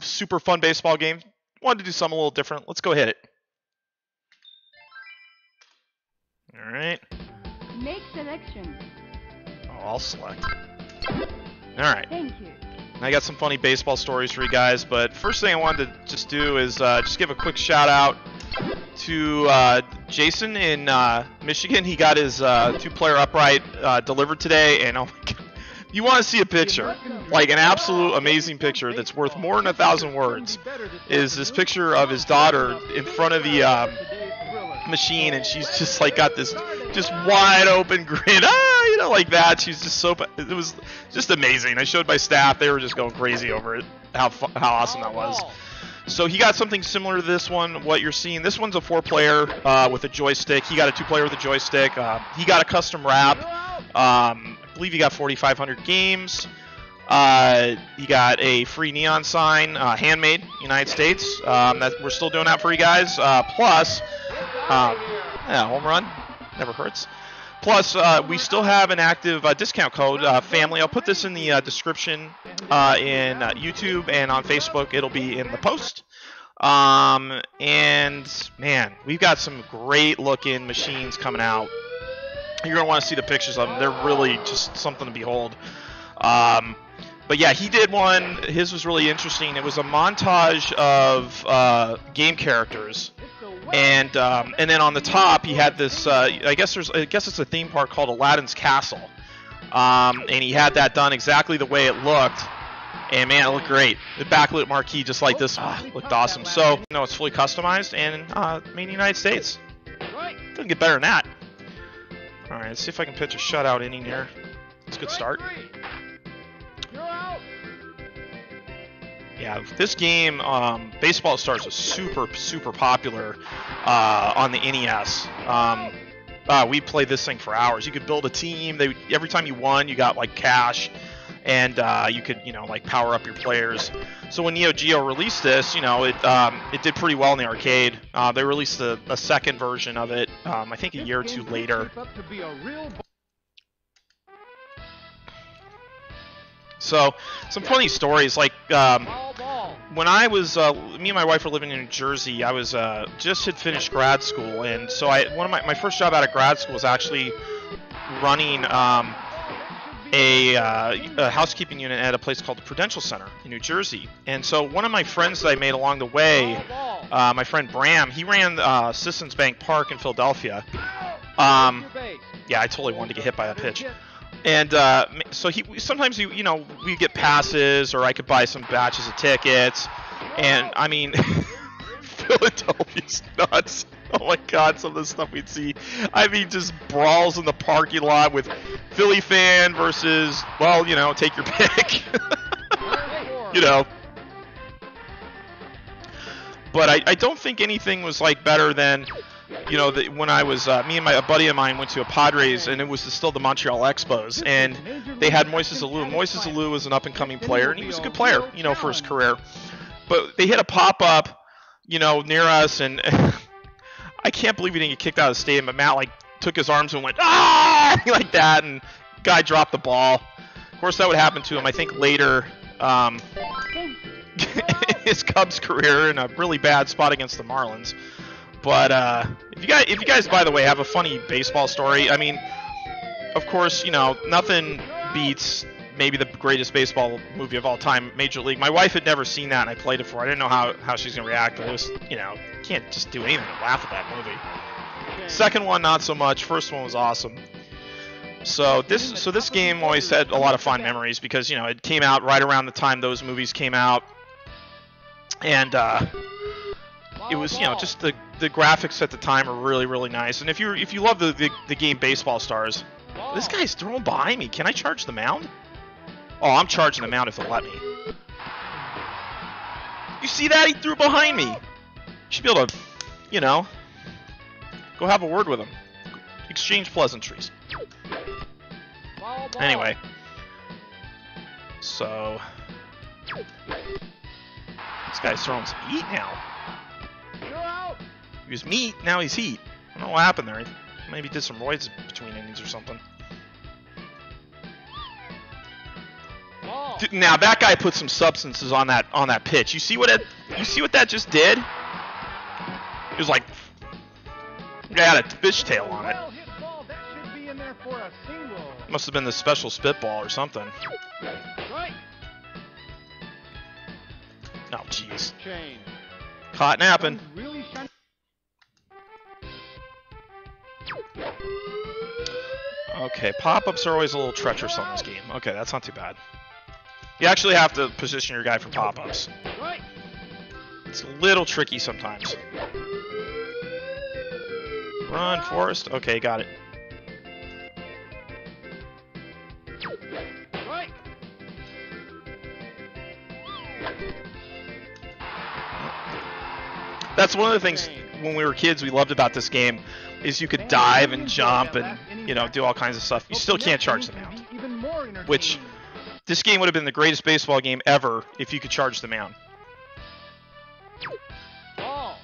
Super fun baseball game. Wanted to do something a little different. Let's go hit it. All right. Make selection. Oh, I'll select. All right. Thank you. I got some funny baseball stories for you guys, but first thing I wanted to just do is just give a quick shout out to Jason in Michigan. He got his two-player upright delivered today, and oh my God, you want to see a picture, like an absolute amazing picture that's worth more than 1,000 words, is this picture of his daughter in front of the machine, and she's just like got this just wide open grin. You know, like that. She's just so. It was just amazing. I showed my staff. They were just going crazy over it. How awesome that was. So he got something similar to this one. What you're seeing. This one's a four-player with a joystick. He got a two-player with a joystick. He got a custom wrap. I believe he got 4,500 games. He got a free neon sign, handmade, United States. That we're still doing that for you guys. Plus, yeah, home run never hurts. Plus, we still have an active discount code, family. I'll put this in the description in YouTube and on Facebook. It'll be in the post. And, man, we've got some great-looking machines coming out. You're going to want to see the pictures of them. They're really just something to behold. But, yeah, he did one. His was really interesting. It was a montage of game characters. And then on the top he had this. I guess it's a theme park called Aladdin's Castle, and he had that done exactly the way it looked. And man, it looked great. The backlit marquee just like this looked awesome. So no, it's fully customized and made in the United States. Doesn't get better than that. All right, let's see if I can pitch a shutout inning here. It's a good start. Yeah, this game, Baseball Stars, was super popular on the NES. We played this thing for hours. You could build a team. Every time you won, you got like cash, and you could, you know, like power up your players. So when Neo Geo released this, you know, it did pretty well in the arcade. They released a second version of it, I think a year or two later. So, some funny stories, like, when I was, me and my wife were living in New Jersey, I was, just had finished grad school, and so my first job out of grad school was actually running, a housekeeping unit at a place called the Prudential Center in New Jersey. And so one of my friends that I made along the way, my friend Bram, he ran, Citizens Bank Park in Philadelphia. Yeah, I totally wanted to get hit by a pitch. And so sometimes, you know, we get passes, or I could buy some batches of tickets. And, I mean, Philadelphia's nuts. Oh, my God, some of the stuff we'd see. I mean, just brawls in the parking lot with Philly fan versus, well, you know, take your pick. You know. But I don't think anything was, like, better than... You know, when I was, me and a buddy of mine went to a Padres, and it was still the Montreal Expos, and they had Moises Alou. Moises Alou was an up-and-coming player, and he was a good player, you know, for his career. But they hit a pop-up, you know, near us, and I can't believe he didn't get kicked out of the stadium, but Matt, like, took his arms and went, ah, like that, and guy dropped the ball. Of course, that would happen to him, I think, later his Cubs career in a really bad spot against the Marlins. But if you guys, by the way, have a funny baseball story, I mean, of course, you know, nothing beats maybe the greatest baseball movie of all time, Major League. My wife had never seen that, and I played it for her. I didn't know how she's going to react, but it was, you know, you can't just do anything and laugh at that movie. Second one, not so much. First one was awesome. So this game always had a lot of fond memories because, you know, it came out right around the time those movies came out. And it was, you know, just the graphics at the time are really nice. And if you love the game Baseball Stars, this guy's thrown behind me. Can I charge the mound? Oh, I'm charging the mound if they'll let me. You see that? He threw behind me. Should be able to, you know, go have a word with him. Exchange pleasantries. Anyway. So. This guy's throwing some heat now. He was meat, now he's heat. I don't know what happened there. He maybe did some roids between innings or something. Now that guy put some substances on that pitch. You see what it? You see what that just did? It was like it had a fishtail on it. Must have been the special spitball or something. Oh jeez. Caught napping. Okay, pop-ups are always a little treacherous on this game. Okay, that's not too bad. You actually have to position your guy for pop-ups. It's a little tricky sometimes. Run, Forrest. Okay, got it. That's one of the things when we were kids we loved about this game is you could dive and jump and, you know, do all kinds of stuff. You still can't charge the mound, which this game would have been the greatest baseball game ever if you could charge the mound. Now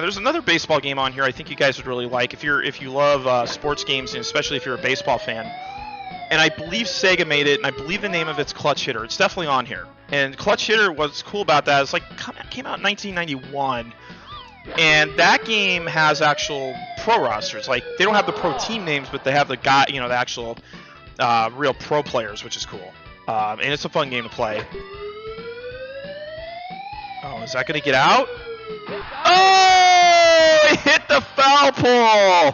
there's another baseball game on here I think you guys would really like if you love sports games, and especially if you're a baseball fan. And I believe Sega made it, and I believe the name of it's Clutch Hitter. It's definitely on here. And Clutch Hitter, what's cool about that is, like, it came out in 1991. And that game has actual pro rosters. Like, they don't have the pro team names, but they have the guy, you know, the actual real pro players, which is cool. And it's a fun game to play. Oh, is that going to get out? Oh! He hit the foul pole!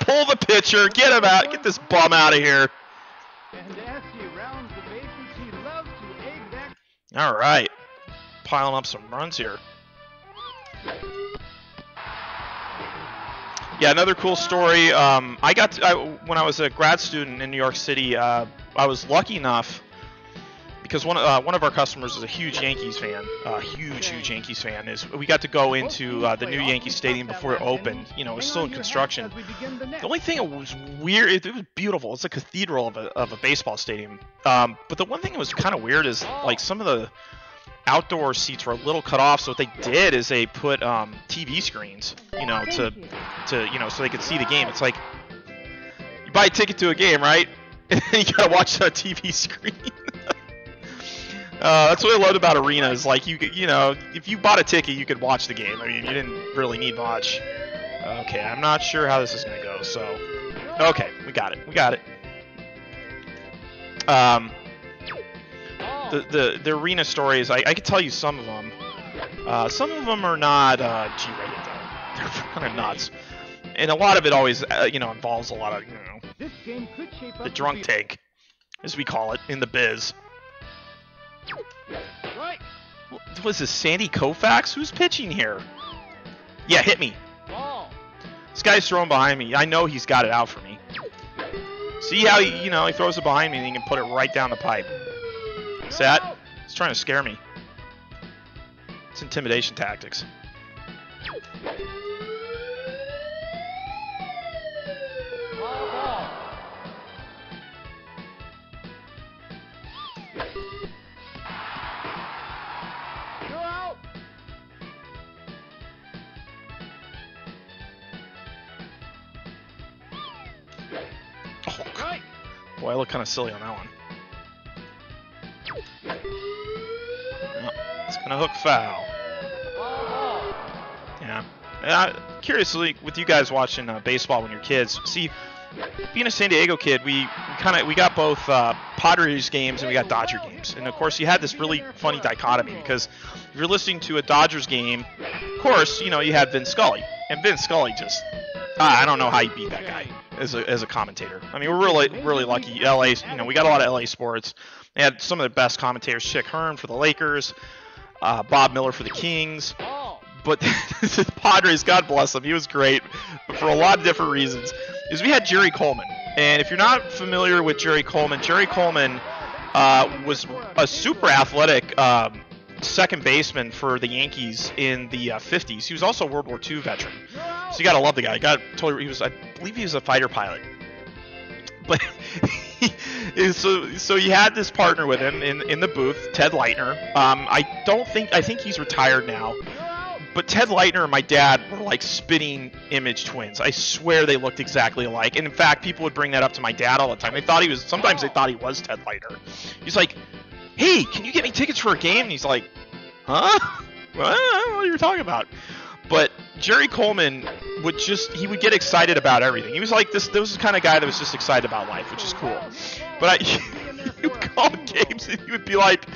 Pull the pitcher, get him out, get this bum out of here. All right, piling up some runs here. Yeah, another cool story. When I was a grad student in New York City, I was lucky enough because one of our customers is a huge Yankees fan, huge Yankees fan. We got to go into the new Yankee Stadium before it opened. You know, it was still in construction. The only thing that was weird, it was beautiful. It's a cathedral of a baseball stadium. But the one thing that was kind of weird is, like, some of the outdoor seats were a little cut off. So what they did is they put TV screens, you know, to so they could see the game. It's like you buy a ticket to a game, right? And then you gotta watch that TV screen. That's what I loved about arenas. Like, you know, if you bought a ticket, you could watch the game. I mean, you didn't really need much. Okay, I'm not sure how this is going to go, so... Okay, we got it. The arena stories, I could tell you some of them. Some of them are not G-rated, though. They're kind of nuts. And a lot of it always, involves a lot of, the drunk take, as we call it, in the biz. Was this Sandy Koufax? Who's pitching here? Yeah, hit me. This guy's throwing behind me. I know he's got it out for me. See how he, he throws it behind me and he can put it right down the pipe. What's that? He's trying to scare me. It's intimidation tactics. Boy, I look kind of silly on that one. Oh, it's going to hook foul. Yeah. Curiously, with you guys watching baseball when you're kids, see, being a San Diego kid, we got both Padres games and we got Dodger games. And, of course, you had this really funny dichotomy because if you're listening to a Dodgers game, of course, you had Vin Scully. And Vin Scully just, I don't know how you beat that guy. As a commentator. I mean, we're really lucky. LA, we got a lot of LA sports. They had some of the best commentators: Chick Hearn for the Lakers, Bob Miller for the Kings. But the Padres, God bless him, he was great for a lot of different reasons. Is we had Jerry Coleman, and if you're not familiar with Jerry Coleman was a super athletic second baseman for the Yankees in the 50s. He was also a World War II veteran. So you gotta love the guy. I believe he was a fighter pilot. But so you had this partner with him in the booth, Ted Leitner. I think he's retired now. But Ted Leitner and my dad were like spitting image twins. I swear they looked exactly alike. And in fact, people would bring that up to my dad all the time. They thought he was, sometimes they thought he was Ted Leitner. He's like, hey, can you get me tickets for a game? And he's like, huh? What are you talking about? But Jerry Coleman would just, he would get excited about everything. He was like this kind of guy that was just excited about life, which is cool. But he would call games and he would be like,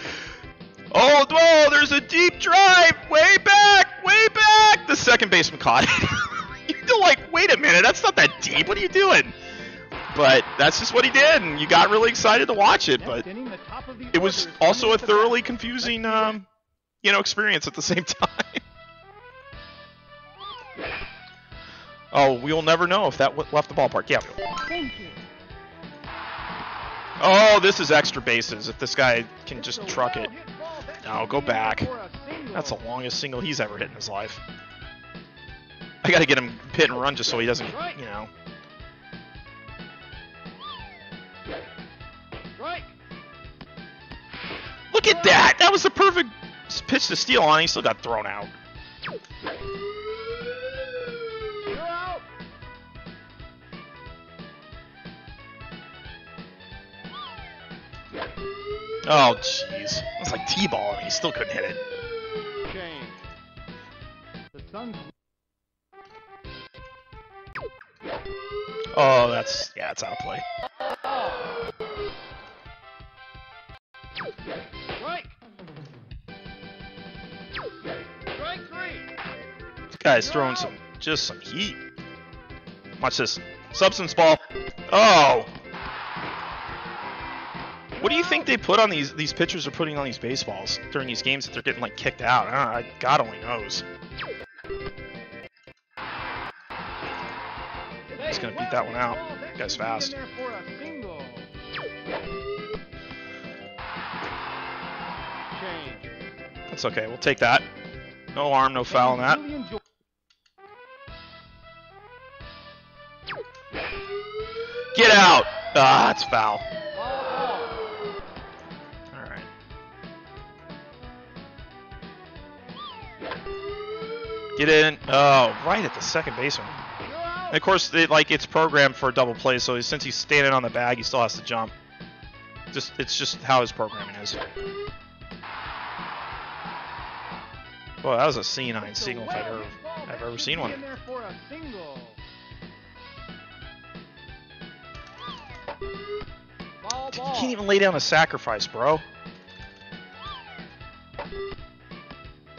oh, whoa, there's a deep drive way back, way back. The second baseman caught it. You're like, wait a minute, that's not that deep. What are you doing? But that's just what he did, and you got really excited to watch it. But it was also a thoroughly confusing, experience at the same time. Oh, we'll never know if that left the ballpark. Yeah. Thank you. Oh, this is extra bases. If this guy can just truck it. No, go back. That's the longest single he's ever hit in his life. I gotta get him hit and run just so he doesn't, you know. Look at that! That was the perfect pitch to steal on. He still got thrown out. Oh, jeez. That's like T-ball, and he still couldn't hit it. Oh, that's... yeah, it's out of play. This guy's throwing just some heat. Watch this. Substance ball. Oh! What do you think they put on these pitchers are putting on these baseballs during these games that they're getting like kicked out? I don't know, God only knows. He's gonna beat that one out. That guy's fast. That's okay. We'll take that. No harm, no foul on that. Get out! Ah, it's foul. Get in. Oh, right at the second baseman. And of course, it's programmed for a double play, so since he's standing on the bag, he still has to jump. It's just how his programming is. Well, that was a C9 single if I've ever seen one. Dude, you can't even lay down a sacrifice, bro.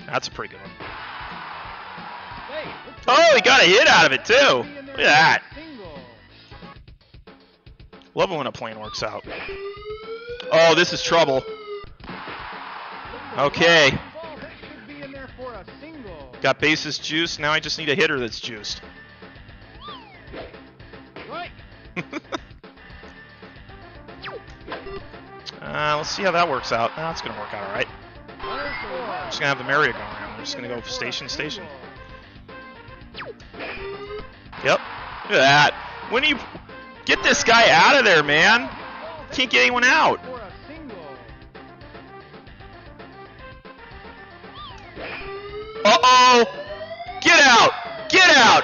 That's a pretty good one. Oh, he got a hit out of it, too. Look at that. Love it when a plane works out. Oh, this is trouble. Okay. Got bases juiced. Now I just need a hitter that's juiced. Let's see how that works out. Oh, it's going to work out all right. I'm just going to have the merry-go around. We're just going to go station to station. Yep. Look at that. When do you get this guy out of there, man? Can't get anyone out. Uh-oh. Get out. Get out.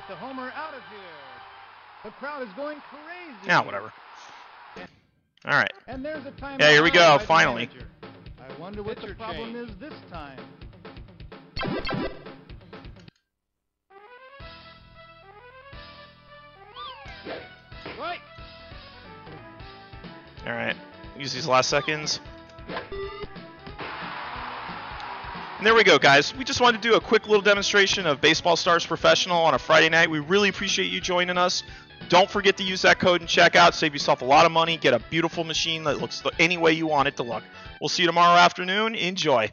It's a homer out of here. The crowd is going crazy. Yeah, whatever. All right. And there's a timeout. Yeah, here we go, finally. I wonder what the problem is this time. Right. All right. Use these last seconds. And there we go, guys. We just wanted to do a quick little demonstration of Baseball Stars Professional on a Friday night. We really appreciate you joining us. Don't forget to use that code and check out. Save yourself a lot of money. Get a beautiful machine that looks any way you want it to look. We'll see you tomorrow afternoon. Enjoy.